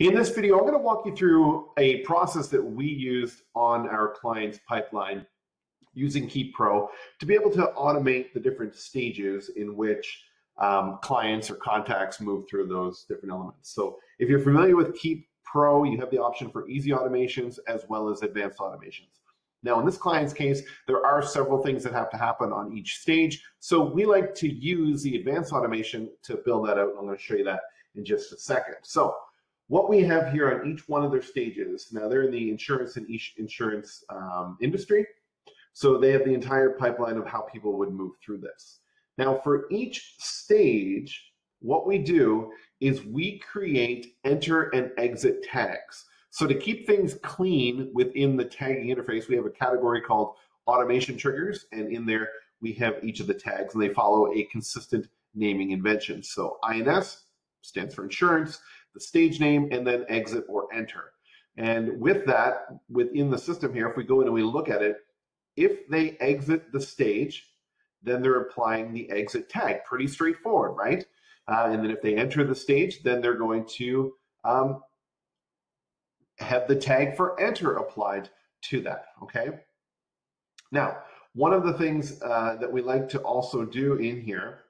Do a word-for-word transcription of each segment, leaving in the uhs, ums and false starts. In this video, I'm going to walk you through a process that we used on our client's pipeline using Keap Pro to be able to automate the different stages in which um, clients or contacts move through those different elements. So if you're familiar with Keap Pro, you have the option for easy automations as well as advanced automations. Now, in this client's case, there are several things that have to happen on each stage. So we like to use the advanced automation to build that out. And I'm going to show you that in just a second. So what we have here on each one of their stages, now they're in the insurance and each insurance um, industry. So they have the entire pipeline of how people would move through this. Now, for each stage, what we do is we create enter and exit tags. So to keep things clean within the tagging interface, we have a category called automation triggers, and in there we have each of the tags, and they follow a consistent naming convention. So I N S stands for insurance, the stage name, and then exit or enter. And with that, within the system here, if we go in and we look at it, if they exit the stage, then they're applying the exit tag. Pretty straightforward, right? Uh, and then if they enter the stage, then they're going to um, have the tag for enter applied to that, okay? Now, one of the things uh, that we like to also do in here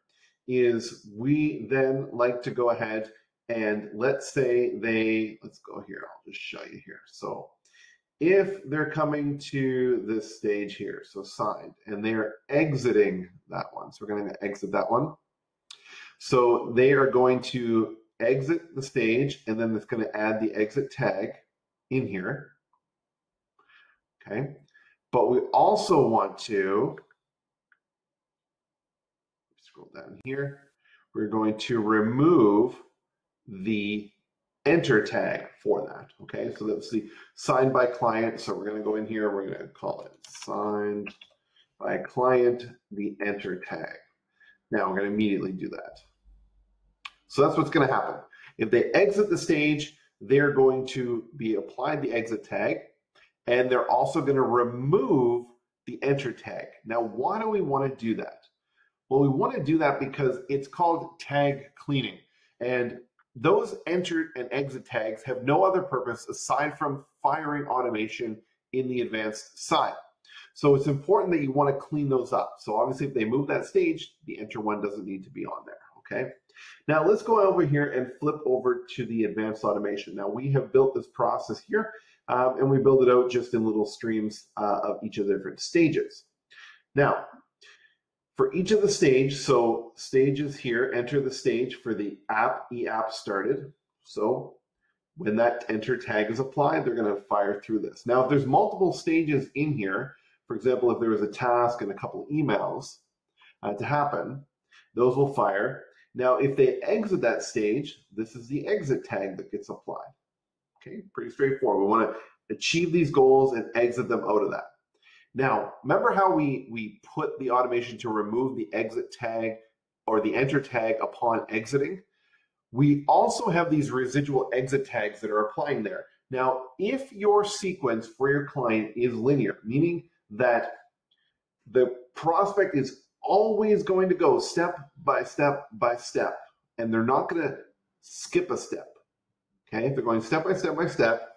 is we then like to go ahead and let's say they, let's go here, I'll just show you here. So if they're coming to this stage here, so signed, and they're exiting that one. So we're gonna exit that one. So they are going to exit the stage, and then it's gonna add the exit tag in here, okay? But we also want to, scroll down here, we're going to remove the enter tag for that, okay? So that's the signed by client, so we're gonna go in here, we're gonna call it signed by client, the enter tag. Now we're gonna immediately do that. So that's what's gonna happen. If they exit the stage, they're going to be applied the exit tag, and they're also going to remove the enter tag. Now, why do we want to do that? Well, we want to do that because it's called tag cleaning, and those enter and exit tags have no other purpose aside from firing automation in the advanced side. So it's important that you want to clean those up. So obviously, if they move that stage, the enter one doesn't need to be on there. Okay, now let's go over here and flip over to the advanced automation. Now we have built this process here um, and we build it out just in little streams uh, of each of the different stages. Now for each of the stage, so stages here, enter the stage for the app, e-app started. So when that enter tag is applied, they're gonna fire through this. Now if there's multiple stages in here, for example, if there was a task and a couple emails uh, to happen, those will fire. Now, if they exit that stage, this is the exit tag that gets applied. Okay, pretty straightforward. We want to achieve these goals and exit them out of that. Now, remember how we, we put the automation to remove the exit tag or the enter tag upon exiting? We also have these residual exit tags that are applying there. Now, if your sequence for your client is linear, meaning that the prospect is always going to go step by step by step, and they're not going to skip a step, okay? If they're going step by step by step,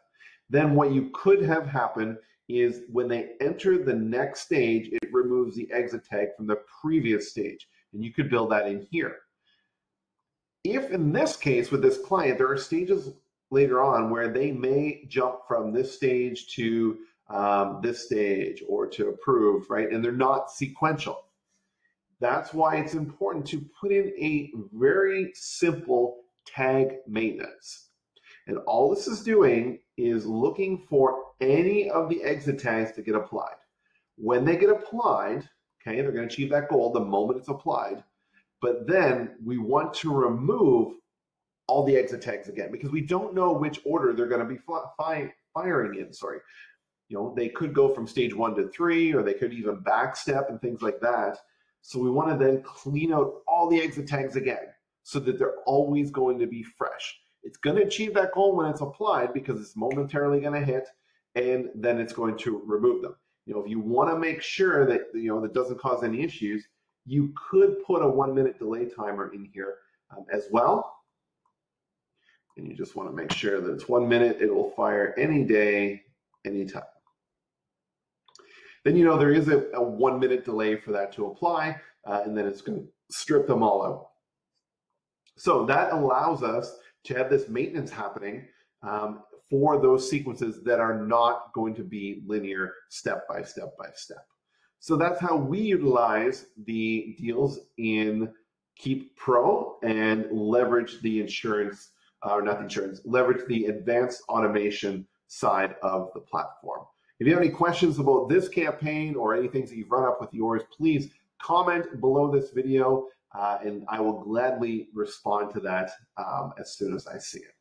then what you could have happen is when they enter the next stage, it removes the exit tag from the previous stage, and you could build that in here. If in this case with this client, there are stages later on where they may jump from this stage to um, this stage or to approved, right? And they're not sequential. That's why it's important to put in a very simple tag maintenance. And all this is doing is looking for any of the exit tags to get applied. When they get applied, okay, they're going to achieve that goal the moment it's applied. But then we want to remove all the exit tags again because we don't know which order they're going to be fi firing in, sorry. You know, they could go from stage one to three, or they could even backstep and things like that. So we want to then clean out all the exit tags again so that they're always going to be fresh. It's going to achieve that goal when it's applied because it's momentarily going to hit, and then it's going to remove them. You know, if you want to make sure that, you know, that doesn't cause any issues, you could put a one minute delay timer in here um, as well. And you just want to make sure that it's one minute. It will fire any day, anytime. Then you know there is a, a one minute delay for that to apply, uh, and then it's going to strip them all out. So that allows us to have this maintenance happening um, for those sequences that are not going to be linear step by step by step. So that's how we utilize the deals in Keap Pro and leverage the insurance, uh, or not the insurance, leverage the advanced automation side of the platform. If you have any questions about this campaign or any things that you've run up with yours, please comment below this video, uh, and I will gladly respond to that um, as soon as I see it.